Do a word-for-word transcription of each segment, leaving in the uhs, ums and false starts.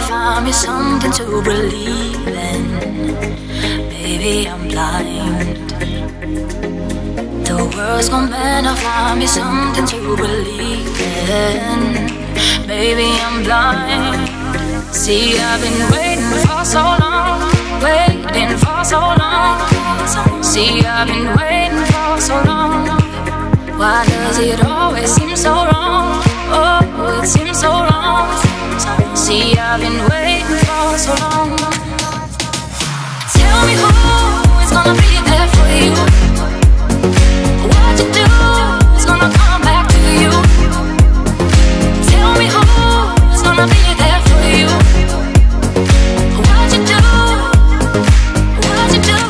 finally found me something to believe in. Baby, I'm blind. The world's gonna magnify me something to believe in. Baby, I'm blind. See, I've been waiting for so long, waiting for so long. See, I've been waiting for so long. Why does it always seem so wrong? Oh, it seems so wrong. See, I've been waiting for so long. Tell me who is gonna be there for you. What you do is gonna come back to you. Tell me who is gonna be there for you. What you do, what you do.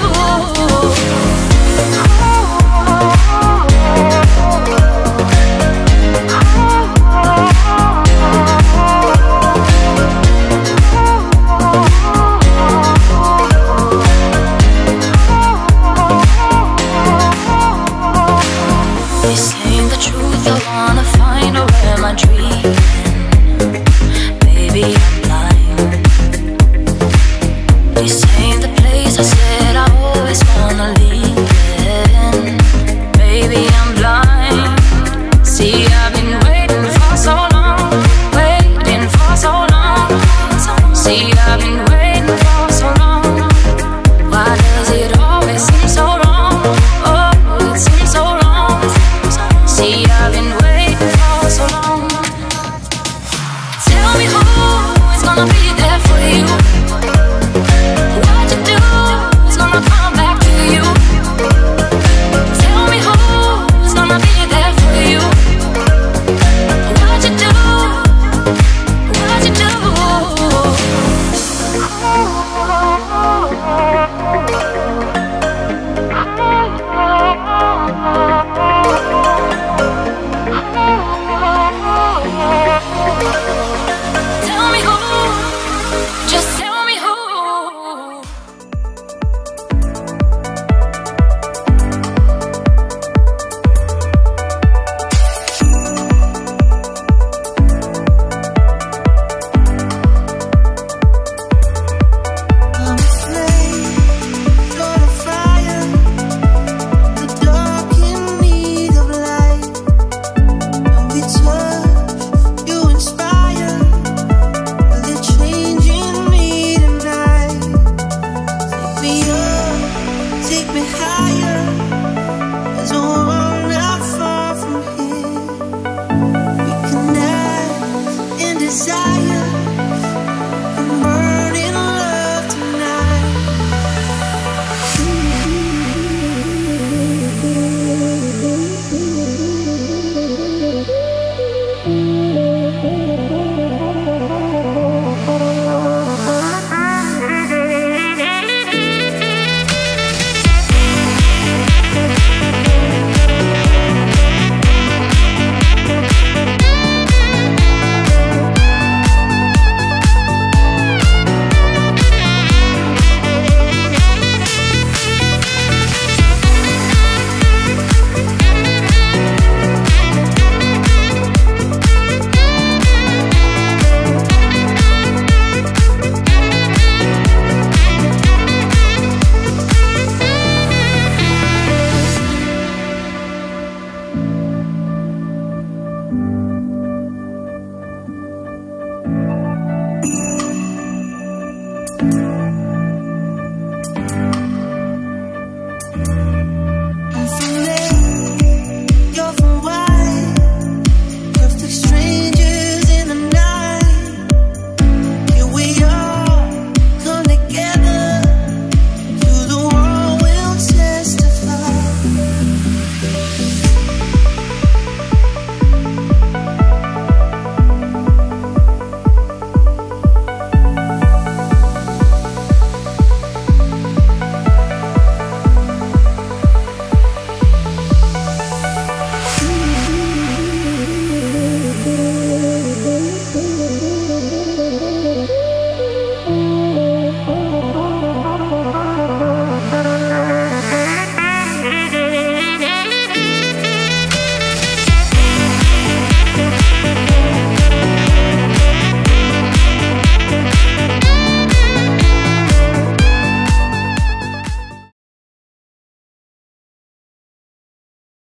Thank you.